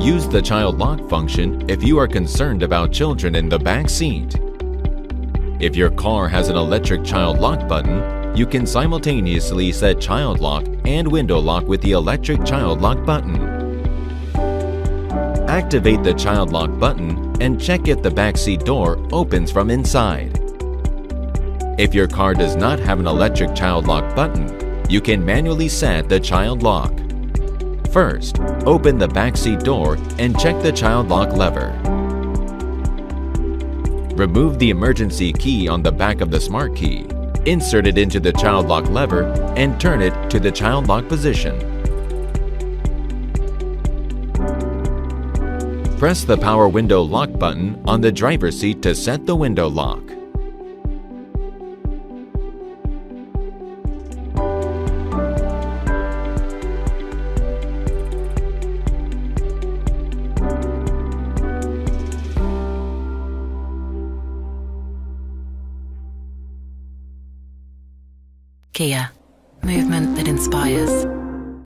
Use the child lock function if you are concerned about children in the back seat. If your car has an electric child lock button, you can simultaneously set child lock and window lock with the electric child lock button. Activate the child lock button and check if the back seat door opens from inside. If your car does not have an electric child lock button, you can manually set the child lock. First, open the back seat door and check the child lock lever. Remove the emergency key on the back of the smart key, insert it into the child lock lever, and turn it to the child lock position. Press the power window lock button on the driver's seat to set the window lock. Kia, movement that inspires.